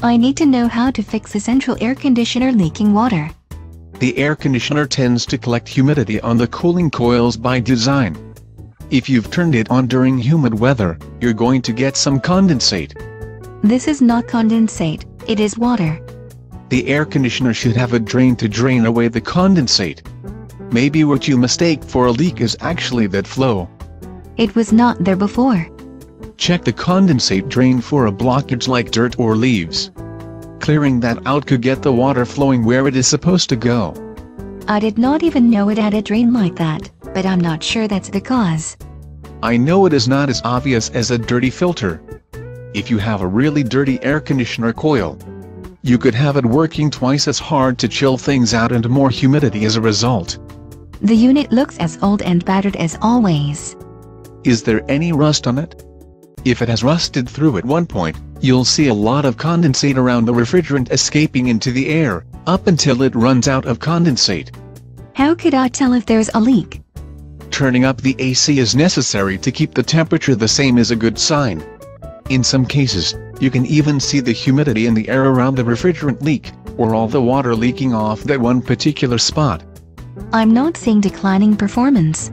I need to know how to fix the central air conditioner leaking water. The air conditioner tends to collect humidity on the cooling coils by design. If you've turned it on during humid weather, you're going to get some condensate. This is not condensate, it is water. The air conditioner should have a drain to drain away the condensate. Maybe what you mistake for a leak is actually that flow. It was not there before. Check the condensate drain for a blockage like dirt or leaves. Clearing that out could get the water flowing where it is supposed to go. I did not even know it had a drain like that, but I'm not sure that's the cause. I know it is not as obvious as a dirty filter. If you have a really dirty air conditioner coil, you could have it working twice as hard to chill things out and more humidity as a result. The unit looks as old and battered as always. Is there any rust on it? If it has rusted through at one point, you'll see a lot of condensate around the refrigerant escaping into the air, up until it runs out of condensate. How could I tell if there's a leak? Turning up the AC is necessary to keep the temperature the same is a good sign. In some cases, you can even see the humidity in the air around the refrigerant leak, or all the water leaking off that one particular spot. I'm not seeing declining performance.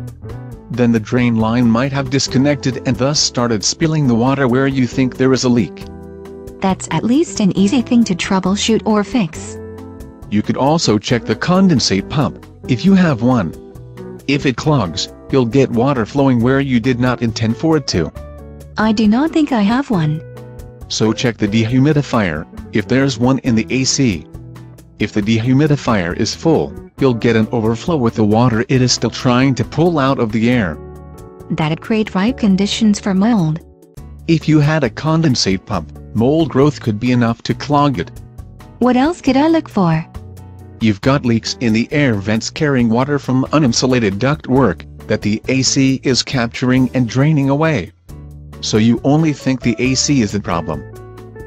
Then the drain line might have disconnected and thus started spilling the water where you think there is a leak. That's at least an easy thing to troubleshoot or fix. You could also check the condensate pump, if you have one. If it clogs, you'll get water flowing where you did not intend for it to. I do not think I have one. So check the dehumidifier, if there's one in the AC. If the dehumidifier is full, you'll get an overflow with the water it is still trying to pull out of the air. That'd create ripe conditions for mold. If you had a condensate pump, mold growth could be enough to clog it. What else could I look for? You've got leaks in the air vents carrying water from uninsulated ductwork that the AC is capturing and draining away. So you only think the AC is the problem.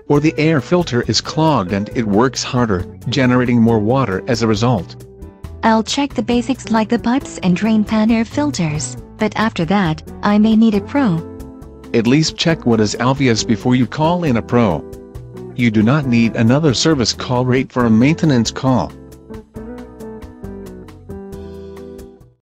Or the air filter is clogged and it works harder, generating more water as a result. I'll check the basics like the pipes and drain pan air filters, but after that, I may need a pro. At least check what is obvious before you call in a pro. You do not need another service call rate for a maintenance call.